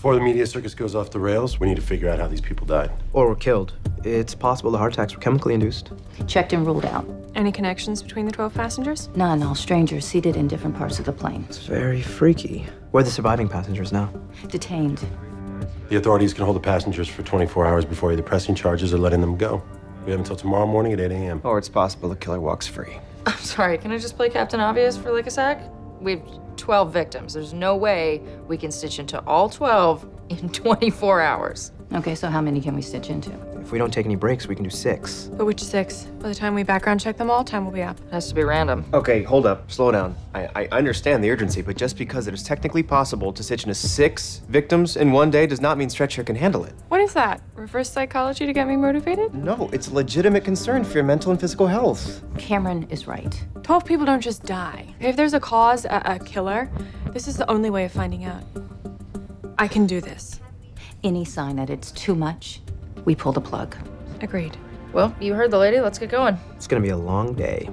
Before the media circus goes off the rails, we need to figure out how these people died. Or were killed. It's possible the heart attacks were chemically induced. Checked and ruled out. Any connections between the 12 passengers? None, all strangers seated in different parts of the plane. It's very freaky. Where are the surviving passengers now? Detained. The authorities can hold the passengers for 24 hours before either pressing charges or letting them go. We have until tomorrow morning at 8 a.m. Or it's possible the killer walks free. I'm sorry, can I just play Captain Obvious for like a sec? We have 12 victims. There's no way we can stitch into all 12 in 24 hours. Okay, so how many can we stitch into? If we don't take any breaks, we can do 6. But which 6? By the time we background check them all, time will be up. It has to be random. Okay, hold up, slow down. I understand the urgency, but just because it is technically possible to stitch into 6 victims in one day does not mean Stretcher can handle it. What is that? Reverse psychology to get me motivated? No, it's a legitimate concern for your mental and physical health. Cameron is right. 12 people don't just die. If there's a cause, a killer, this is the only way of finding out. I can do this. Any sign that it's too much, we pull the plug. Agreed. Well, you heard the lady. Let's get going. It's gonna be a long day.